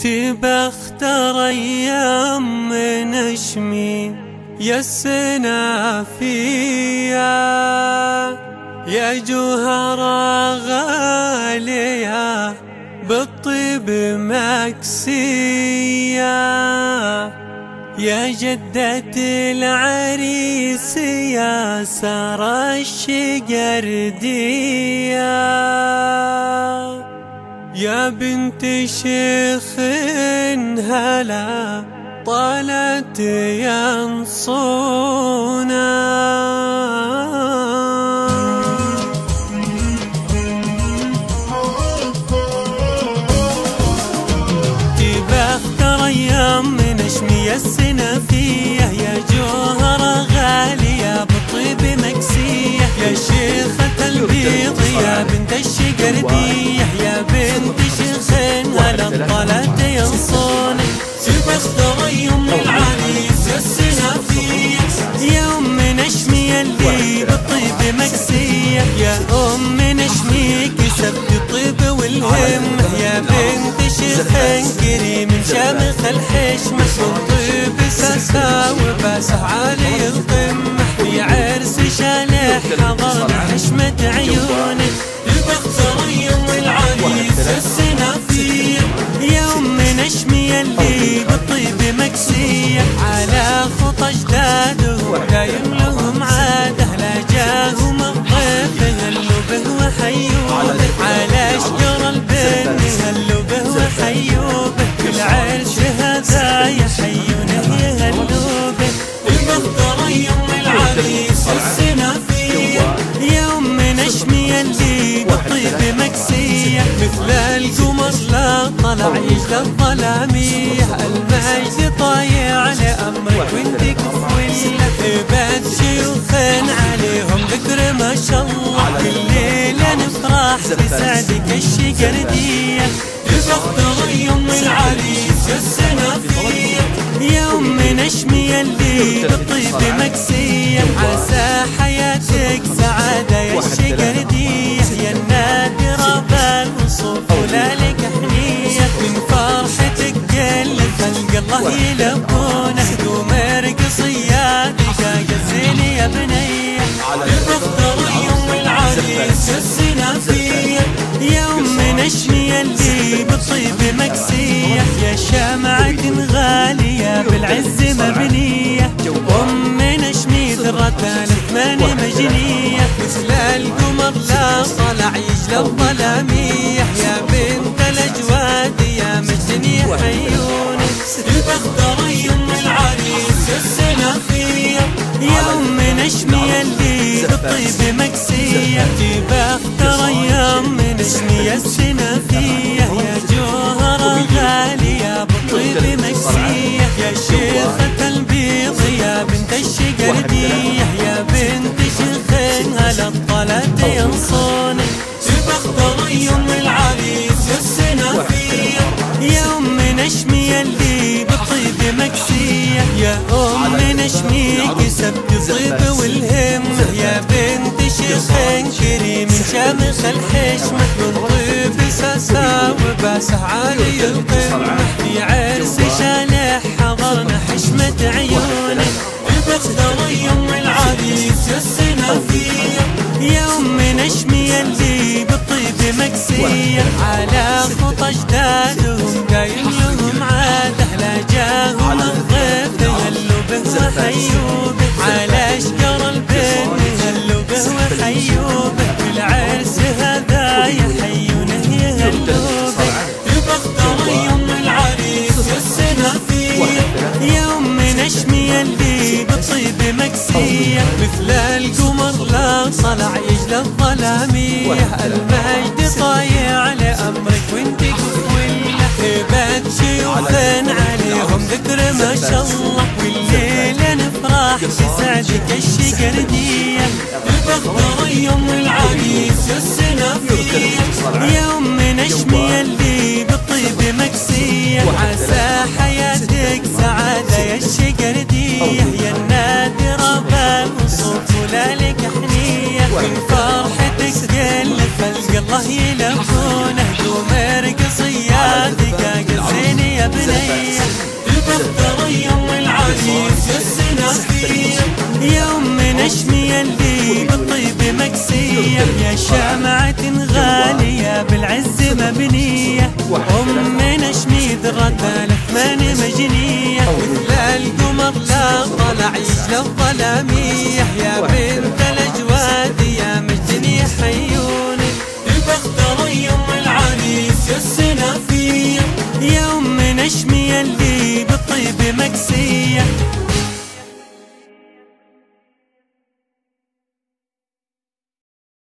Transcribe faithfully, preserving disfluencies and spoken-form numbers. تبى اختار ايام نشمي يا السنة فيها يا جوهرة غالية بالطيب مكسية يا جدة العريس يا سارة الشقردية يا بنت شيخ هلا طالت ينصونا. يا السنة فيه يا جوهرة غالية بالطيب مكسية يا شيخة البيض يا بنت الشقردية يا بنت شيخين هلا طالت ينصوني تبى اختار يوم العريس يا السنة فيه يا أم نشمي اللي بالطيب مكسية يا أم نشمي كسبت الطيب والهم يا بنت شيخين كريم شامخ الحشمة والطيب ساسا وباس عالي القمة في عرس شالح حضرنا حشمة عيونك البختر يوم العريس السنة فيه يا أم نشمي اللي بالطيب مكسية على خط أجدادهم دايم لهم عاده لا جاهم الضيف هلوا به وحيوبه على شجر البن هلوا به وحيوبه العرش هذا يحيونه يهلوا به البختر يوم العريس السنة فيه يا أم نشمي اللي بالطيب مكسية مثل القمر لا طلع يجلى الظلامية المجد طايع لأمرك وانت كفوية إباد شيوخين عليهم ذكر ما شاء الله كل ليلة نفرح بسعدك الشقردية البختر يوم العريس السنة فيه يا أم نشمي اللي بالطيب مكسية عسى حياتك سعادة يا الشقردية يا النادرة بالوصوف ولا لك حنية من فرحتك قل خلق الله يلبونه دوم رقصية دقاق الزين يا بنية البختر يوم العريس السنة فيه يا أم نشمي اللي بالطيب مكسية يا شمعة غالية بالعز مبنية أم نشمي ذرة الثمان مجنية مثل القمر لا طلع يجلى الظلامية يا بنت الأجواد يا مجنية عيوني البختر يوم العريس السنة فيه يا أم نشمي اللي بالطيب مكسية تبى اختار أيام نشمي السنة فيه يا جوهرة غالية بالطيب مكسية يا شيخة البيض يا بنت الشقردية يا بنت شيخين هلا طلعت ينصوني تبى اختار يوم العريس السنة فيه يا أم نشمي اللي بالطيب مكسية يا أم نشمي كسبت الطيب والهم يا بنت شيخين كريم شامخ الحشمة والطيب ساسا وباسه عالي القمة في عرس شالح حضرنا حشمة عيونك البختر يوم العريس السنة فيه يا أم نشمي اللي بالطيب مكسية على خط أجدادهم دايم لهم عاده لا جاهم الضيف يهلوا به وحيوا به على شجر البن يهلوا به وحيوا به بالعرس هذا يحيونه يهلوا به البختر يوم العريس السنة فيه يا أم نشمي اللي بالطيب مكسية مثل القمر لا طلع يجلى الظلامية المجد طايع لأمرك وانت كفوية هبات شيوخين عليهم ذكر ما شاء الله والليلة نفرح بسعدك الشقردية البختر يوم العريس السنة فيه يا أم نشمي اللي بالطيب مكسية عسى حياتك سعادة يا الشقردية يا النادرة بالوصوف ولا لك حنية من فرحتك قل خلق الله يلبونه دوم رقصية دقاق الزين. بني تطفر يوم العريس والسنافير يوم نشمي اللي بالطيب مكسية يا شمعة غالية بالعز مبنية أم نشمي ذرة لثمان مجنية مثل القمر لا طلع يجلى الظلامية يا بنت